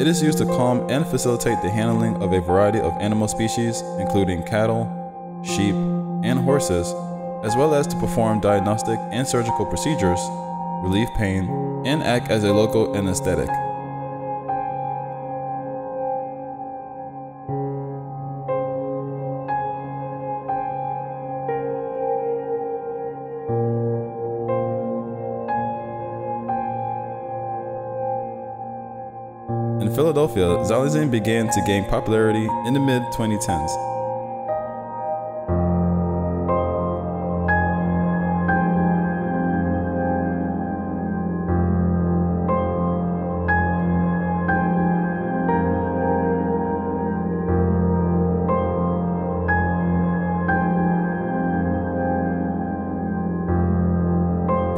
It is used to calm and facilitate the handling of a variety of animal species, including cattle, sheep, and horses, as well as to perform diagnostic and surgical procedures, relieve pain, and act as a local anesthetic. In Philadelphia, Xylazine began to gain popularity in the mid-2010s.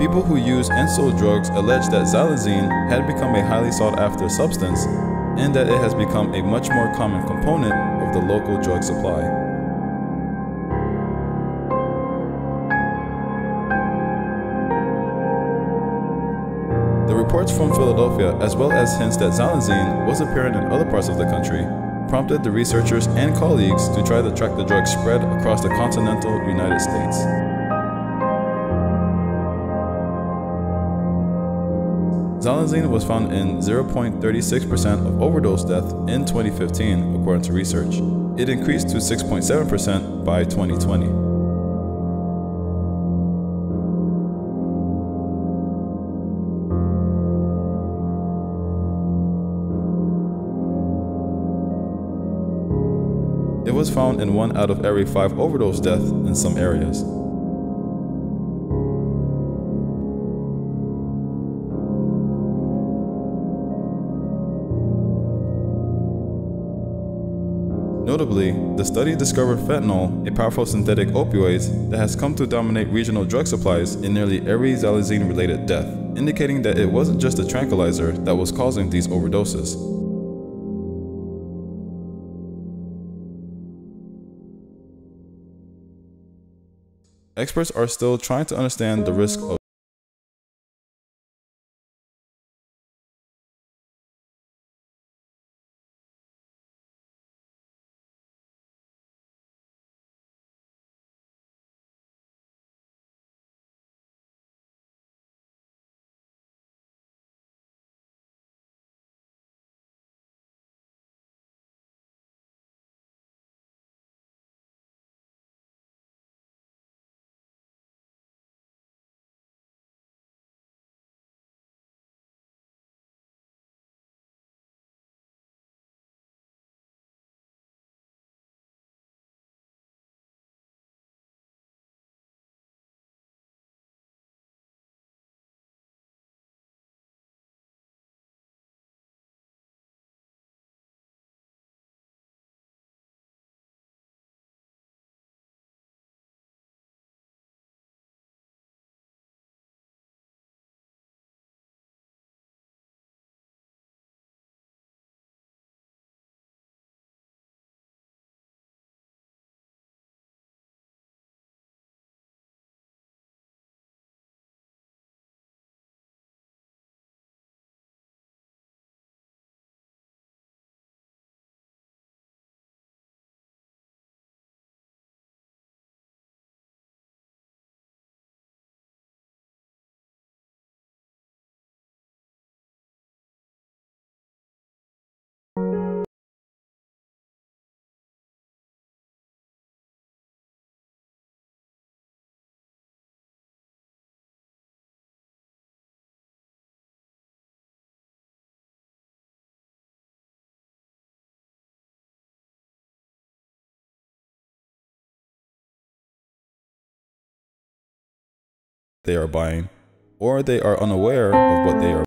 People who used and sold drugs alleged that Xylazine had become a highly sought-after substance and that it has become a much more common component of the local drug supply. The reports from Philadelphia, as well as hints that Xylazine was apparent in other parts of the country, prompted the researchers and colleagues to try to track the drug spread across the continental United States. Xylazine was found in 0.36% of overdose deaths in 2015, according to research. It increased to 6.7% by 2020. It was found in 1 out of every 5 overdose deaths in some areas. Notably, the study discovered fentanyl, a powerful synthetic opioid that has come to dominate regional drug supplies in nearly every Xylazine-related death, indicating that it wasn't just the tranquilizer that was causing these overdoses. Experts are still trying to understand the risk of they are buying, or they are unaware of what they are buying.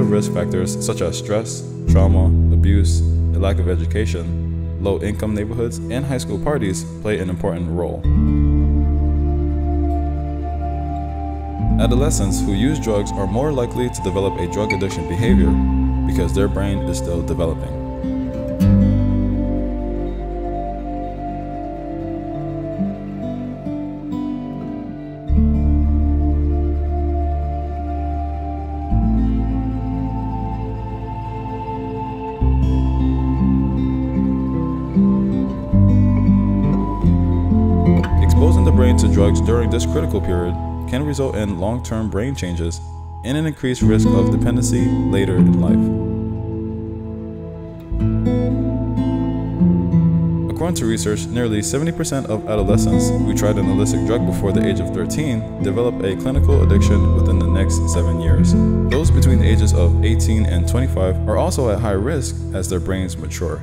Mental risk factors such as stress, trauma, abuse, a lack of education, low-income neighborhoods, and high school parties play an important role. Adolescents who use drugs are more likely to develop a drug addiction behavior because their brain is still developing. Exposing the brain to drugs during this critical period can result in long-term brain changes and an increased risk of dependency later in life. According to research, nearly 70% of adolescents who tried an illicit drug before the age of 13 develop a clinical addiction within the next 7 years. Those between the ages of 18 and 25 are also at high risk as their brains mature.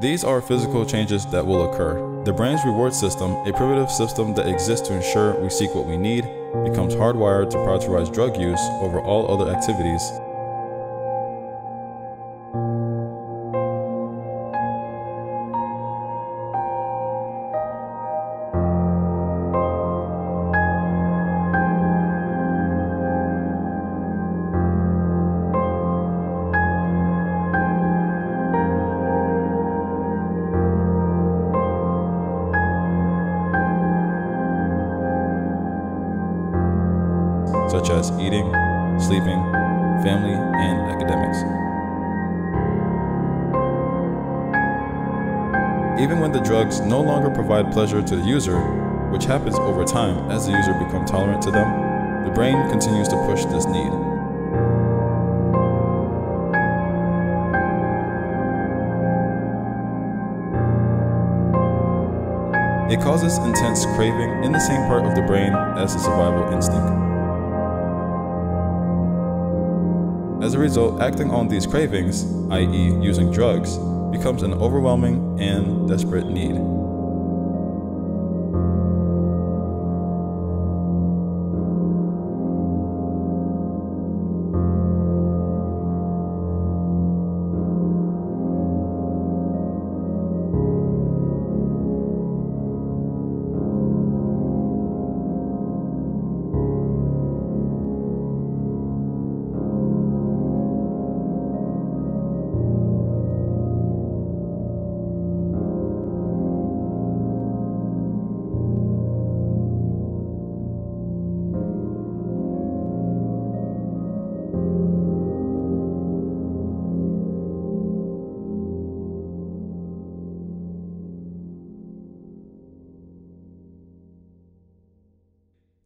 These are physical changes that will occur. The brain's reward system, a primitive system that exists to ensure we seek what we need, becomes hardwired to prioritize drug use over all other activities. Such as eating, sleeping, family, and academics. Even when the drugs no longer provide pleasure to the user, which happens over time as the user becomes tolerant to them, the brain continues to push this need. It causes intense craving in the same part of the brain as the survival instinct. As a result, acting on these cravings, i.e. using drugs, becomes an overwhelming and desperate need.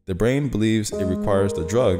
The brain believes it requires the drug .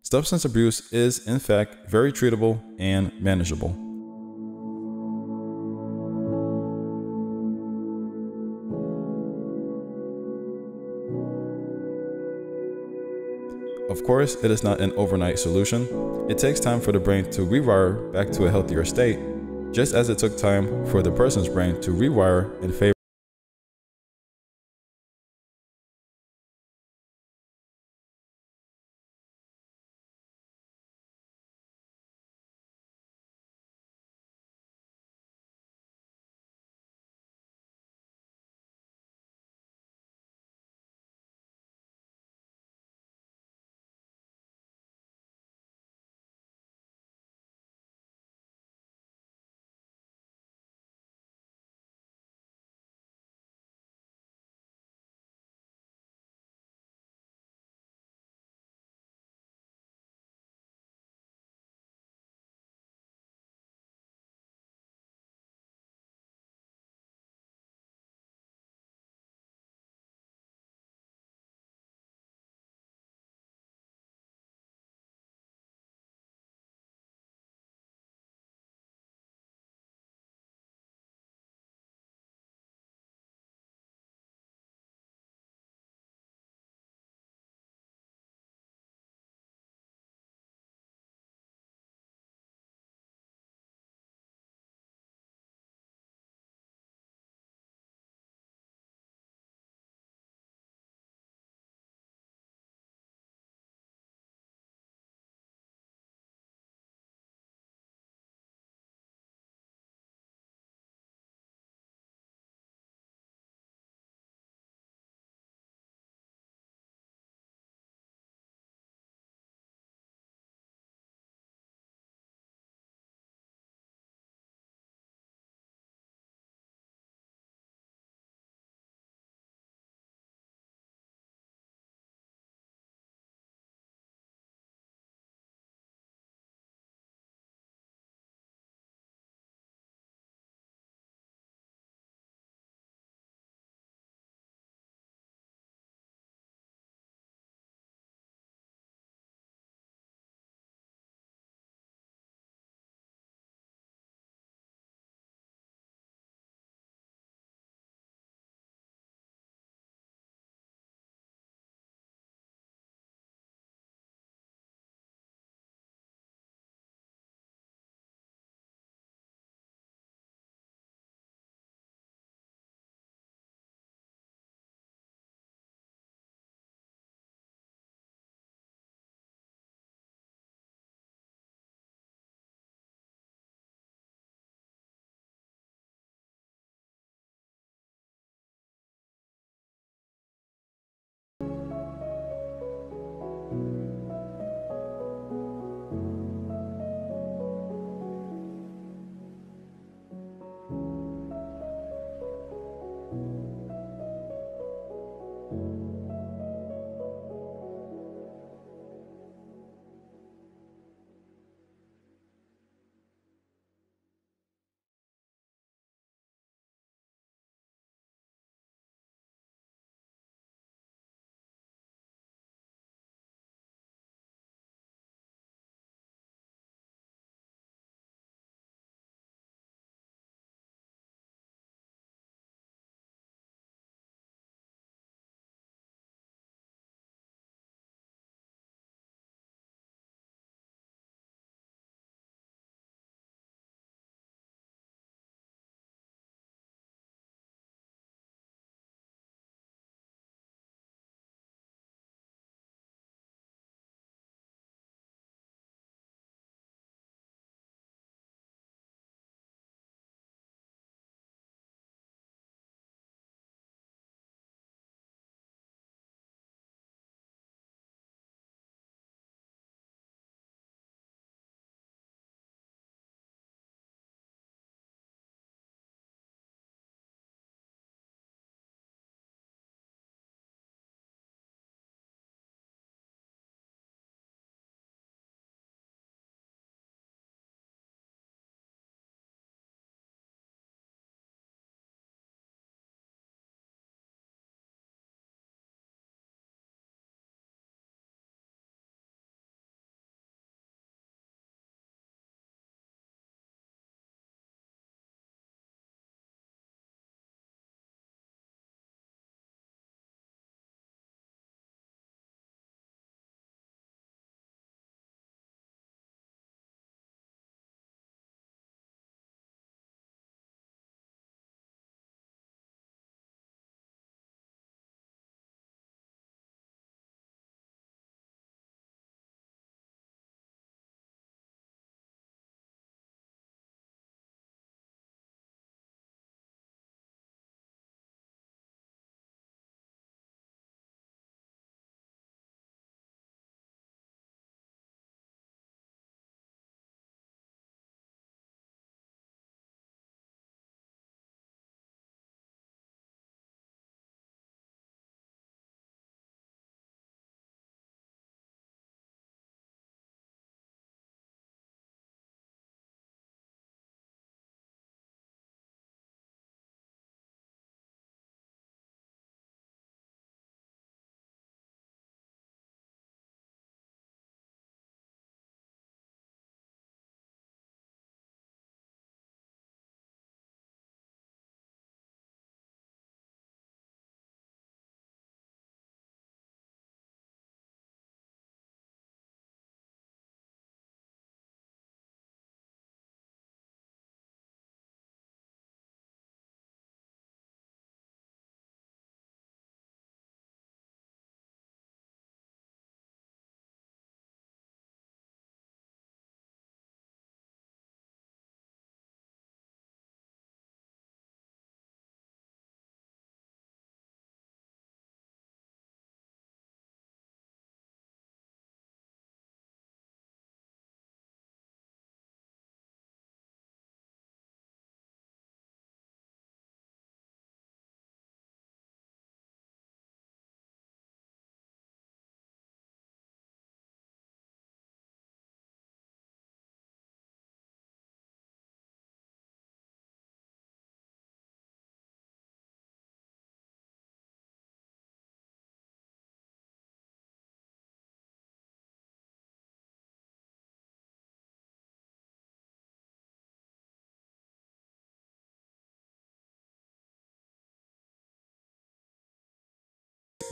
Substance abuse is, in fact, very treatable and manageable. Of course, it is not an overnight solution. It takes time for the brain to rewire back to a healthier state, just as it took time for the person's brain to rewire in favor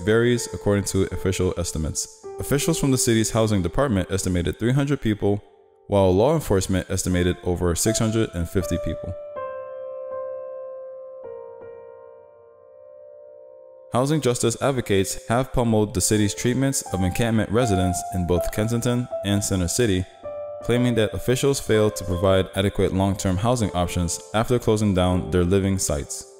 varies according to official estimates. Officials from the city's housing department estimated 300 people, while law enforcement estimated over 650 people. Housing justice advocates have pummeled the city's treatments of encampment residents in both Kensington and Center City, claiming that officials failed to provide adequate long-term housing options after closing down their living sites.